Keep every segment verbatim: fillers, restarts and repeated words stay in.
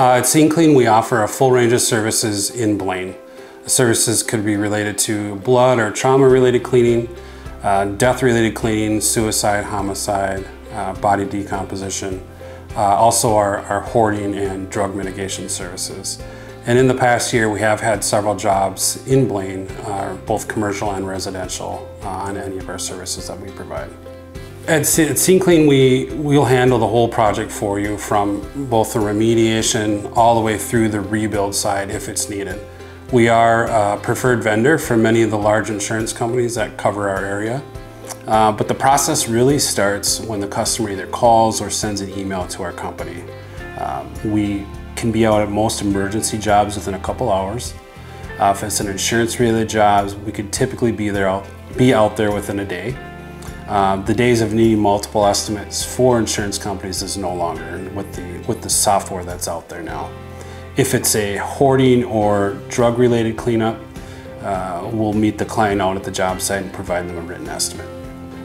Uh, at Scene Clean, we offer a full range of services in Blaine. The services could be related to blood or trauma-related cleaning, uh, death-related cleaning, suicide, homicide, uh, body decomposition, uh, also our, our hoarding and drug mitigation services. And in the past year, we have had several jobs in Blaine, uh, both commercial and residential, uh, on any of our services that we provide. At Scene Clean, we, we'll handle the whole project for you, from both the remediation all the way through the rebuild side if it's needed. We are a preferred vendor for many of the large insurance companies that cover our area. Uh, but the process really starts when the customer either calls or sends an email to our company. Um, we can be out at most emergency jobs within a couple hours. Uh, if it's an insurance-related job, we could typically be there out, be out there within a day. Um, the days of needing multiple estimates for insurance companies is no longer with the, with the software that's out there now. If it's a hoarding or drug-related cleanup, uh, we'll meet the client out at the job site and provide them a written estimate.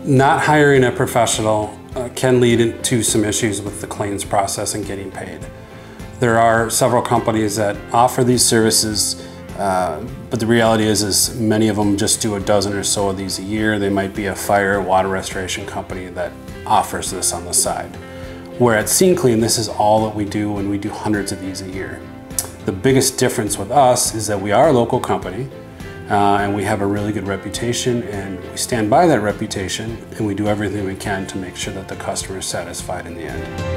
Not hiring a professional uh, can lead to some issues with the claims process and getting paid. There are several companies that offer these services. Uh, but the reality is, is many of them just do a dozen or so of these a year. They might be a fire or water restoration company that offers this on the side. Where at Scene Clean, this is all that we do, and we do hundreds of these a year. The biggest difference with us is that we are a local company, uh, and we have a really good reputation, and we stand by that reputation, and we do everything we can to make sure that the customer is satisfied in the end.